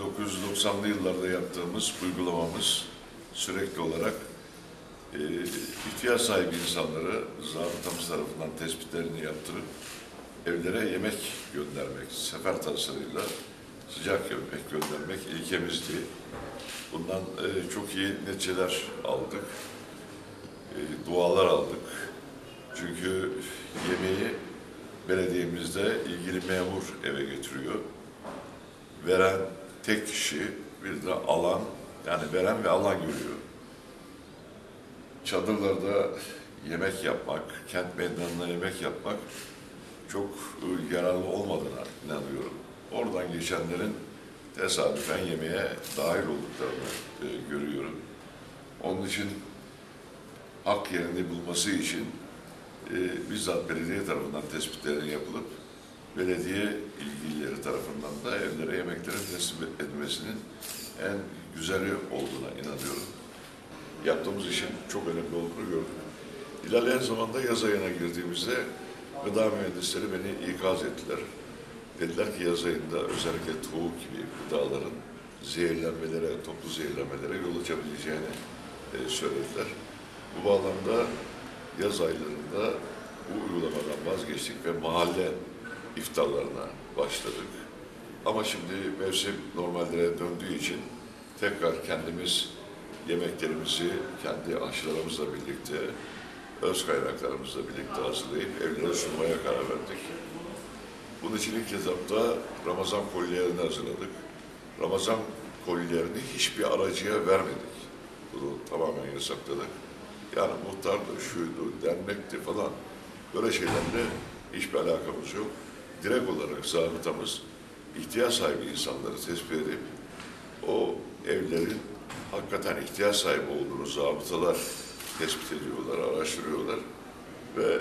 1990'lı yıllarda yaptığımız uygulamamız sürekli olarak ihtiyaç sahibi insanları zabıtamız tarafından tespitlerini yaptırıp evlere yemek göndermek, sefer tasarıyla sıcak yemek göndermek ilkemizdi. Bundan çok iyi neticeler aldık, dualar aldık. Çünkü yemeği belediyemizde ilgili memur eve getiriyor. Veren tek kişi, bir de alan, yani veren ve alan görüyor. Çadırlarda yemek yapmak, kent meydanında yemek yapmak çok yararlı olmadığına inanıyorum. Oradan geçenlerin tesadüfen yemeğe dahil olduklarını görüyorum. Onun için hak yerini bulması için bizzat belediye tarafından tespitlerin yapılıp belediye ilgilileri tarafından da evlere yemeklerin teslim edilmesinin en güzeli olduğuna inanıyorum. Yaptığımız işin çok önemli olduğunu gördüm. İlerleyen zamanda yaz ayına girdiğimizde gıda mühendisleri beni ikaz ettiler. Dediler ki yaz ayında özellikle tavuk gibi gıdaların zehirlenmelere, toplu zehirlenmelere yol açabileceğini söylediler. Bu bağlamda yaz aylarında bu uygulamadan vazgeçtik ve mahalle iftarlarına başladık. Ama şimdi mevsim normallere döndüğü için tekrar kendimiz yemeklerimizi kendi aşçılarımızla birlikte, öz kaynaklarımızla birlikte hazırlayıp evlere sunmaya karar verdik. Bunun için ilk etapta Ramazan kolilerini hazırladık. Ramazan kolilerini hiçbir aracıya vermedik. Bunu tamamen yasakladık. Yani muhtardı, şuydu, dernekti falan, böyle şeylerle hiçbir alakamız yok. Direkt olarak zabıtamız ihtiyaç sahibi insanları tespit edip o evlerin hakikaten ihtiyaç sahibi olduğunu zabıtalar tespit ediyorlar, araştırıyorlar ve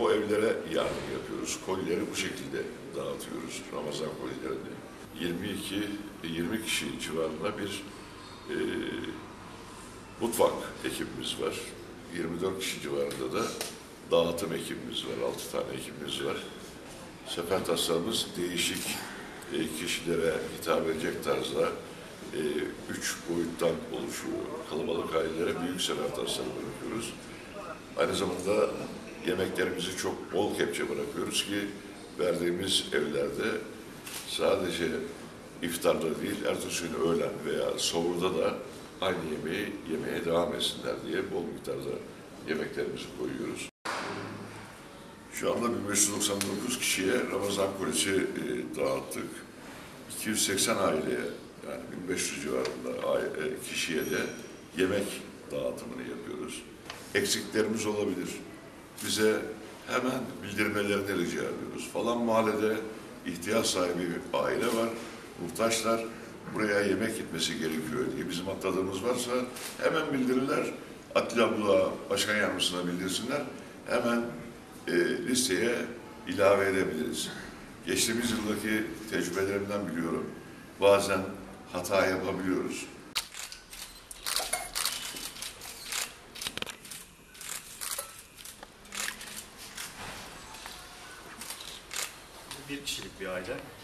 o evlere yardım yapıyoruz. Kolileri bu şekilde dağıtıyoruz, Ramazan kolilerini. 20 kişi civarında bir mutfak ekibimiz var. 24 kişi civarında da dağıtım ekibimiz var, 6 tane ekibimiz var. Sefer tasarımız değişik kişilere hitap edecek tarzda 3 boyuttan oluşuyor. Kalabalık ailelere büyük sefer tasarımı bırakıyoruz. Aynı zamanda yemeklerimizi çok bol kepçe bırakıyoruz ki verdiğimiz evlerde sadece iftarda değil, ertesi gün öğlen veya sahurda da aynı yemeği yemeye devam etsinler diye bol miktarda yemeklerimizi koyuyoruz. Şu anda 1599 kişiye Ramazan kolisi dağıttık. 280 aileye, yani 1500 civarında kişiye de yemek dağıtımını yapıyoruz. Eksiklerimiz olabilir. Bize hemen bildirmelerini rica ediyoruz. Falan mahallede ihtiyaç sahibi bir aile var, muhtaçlar. Buraya yemek gitmesi gerekiyor diye bizim atladığımız varsa hemen bildirirler. Atilla Bulak Başkan Yardımcısına bildirsinler. Hemen listeye ilave edebiliriz. Geçtiğimiz yıldaki tecrübelerimden biliyorum. Bazen hata yapabiliyoruz. Bir kişilik bir aile.